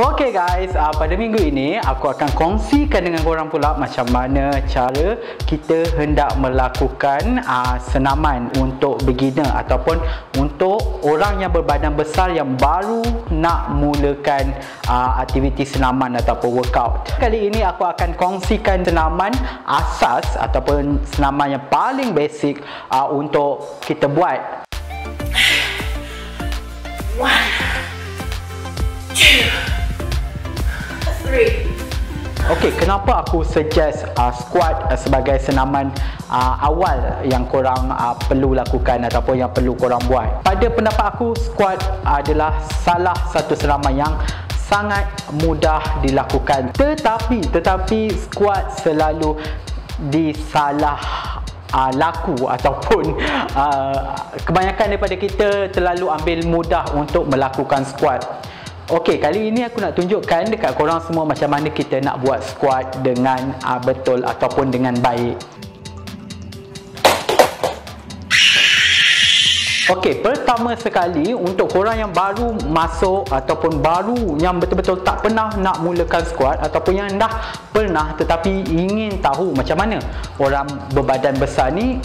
Okey guys, pada minggu ini aku akan kongsikan dengan korang pula macam mana cara kita hendak melakukan senaman untuk beginner ataupun untuk orang yang berbadan besar yang baru nak mulakan aktiviti senaman ataupun workout. Kali ini aku akan kongsikan senaman asas ataupun senaman yang paling basic untuk kita buat. Okey, kenapa aku suggest squat sebagai senaman awal yang korang perlu lakukan ataupun yang perlu korang buat? Pada pendapat aku, squat adalah salah satu senaman yang sangat mudah dilakukan. Tetapi squat selalu disalah laku ataupun kebanyakan daripada kita terlalu ambil mudah untuk melakukan squat. Okey, kali ini aku nak tunjukkan dekat korang semua macam mana kita nak buat squat dengan betul ataupun dengan baik. Okey, pertama sekali untuk korang yang baru masuk ataupun baru yang betul-betul tak pernah nak mulakan squat ataupun yang dah pernah tetapi ingin tahu macam mana orang berbadan besar ni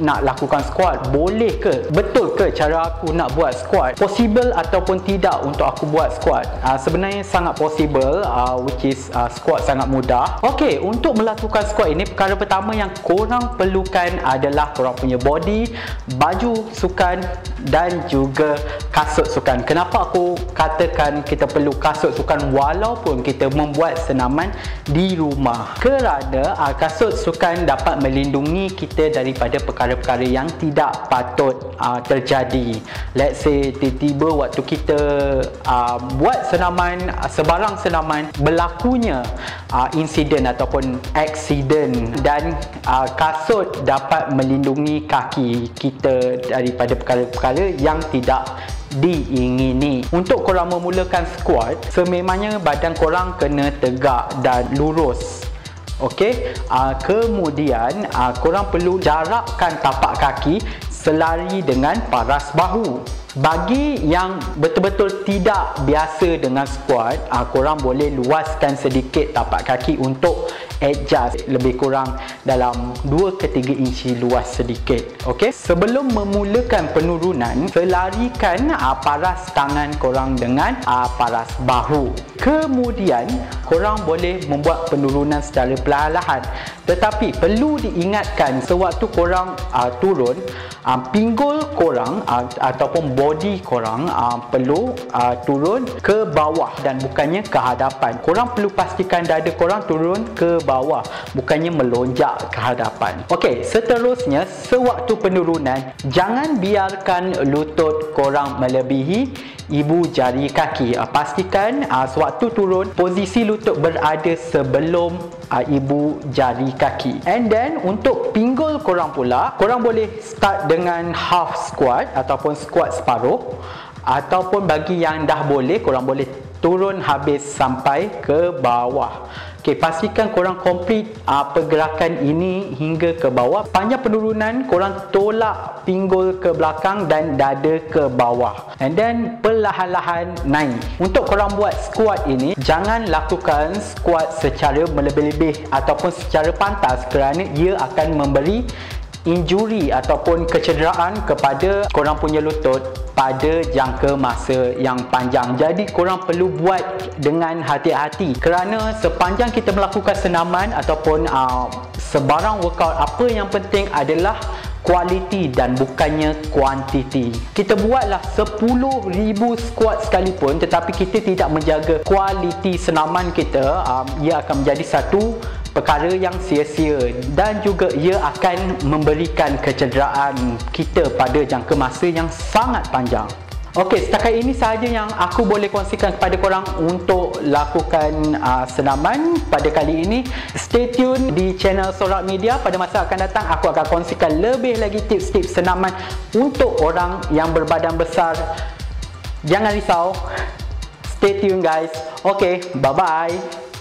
nak lakukan squat, boleh ke? Betul ke cara aku nak buat squat? Possible ataupun tidak untuk aku buat squat? Sebenarnya sangat possible, which is squat sangat mudah. Okey, untuk melakukan squat ini, perkara pertama yang korang perlukan adalah korang punya body, baju sukan dan juga kasut sukan. Kenapa aku katakan kita perlu kasut sukan walaupun kita membuat senaman di rumah? Kerana kasut sukan dapat melindungi kita daripada perkara-perkara yang tidak patut terjadi. Let's say tiba-tiba waktu kita buat senaman, sebarang senaman, berlakunya insiden ataupun aksiden, dan kasut dapat melindungi kaki kita daripada perkara-perkara yang tidak diingini. Untuk korang memulakan squat, sememangnya badan korang kena tegak dan lurus. Okey, kemudian korang perlu jarakkan tapak kaki selari dengan paras bahu. Bagi yang betul-betul tidak biasa dengan squat, korang boleh luaskan sedikit tapak kaki untuk adjust lebih kurang dalam 2 ke 3 inci luas sedikit. Okey, sebelum memulakan penurunan, selarikan paras tangan korang dengan paras bahu. Kemudian korang boleh membuat penurunan secara perlahan-lahan, tetapi perlu diingatkan sewaktu korang turun, pinggul korang ataupun body korang perlu turun ke bawah dan bukannya ke hadapan. Korang perlu pastikan dada korang turun ke bawah, bukannya melonjak ke hadapan. Okey, seterusnya sewaktu penurunan, jangan biarkan lutut korang melebihi ibu jari kaki. Pastikan sewaktu turun, posisi lutut berada sebelum ibu jari kaki. And then untuk pinggul korang pula, korang boleh start dengan half squat ataupun squat separuh, ataupun bagi yang dah boleh, korang boleh turun habis sampai ke bawah. Okey, pastikan korang complete pergerakan ini hingga ke bawah. Panjang penurunan, korang tolak pinggul ke belakang dan dada ke bawah. And then perlahan-lahan naik. Untuk korang buat squat ini, jangan lakukan squat secara melebih-lebih ataupun secara pantas kerana ia akan memberi injuri ataupun kecederaan kepada korang punya lutut pada jangka masa yang panjang. Jadi korang perlu buat dengan hati-hati kerana sepanjang kita melakukan senaman ataupun sebarang workout, apa yang penting adalah kualiti dan bukannya kuantiti. Kita buatlah 10,000 squat sekalipun, tetapi kita tidak menjaga kualiti senaman kita, ia akan menjadi satu perkara yang sia-sia dan juga ia akan memberikan kecederaan kita pada jangka masa yang sangat panjang. Okey, setakat ini sahaja yang aku boleh kongsikan kepada korang untuk lakukan senaman pada kali ini. Stay tune di channel Sorak Media. Pada masa akan datang, aku akan kongsikan lebih lagi tips-tips senaman untuk orang yang berbadan besar. Jangan risau. Stay tune guys. Okey, bye-bye.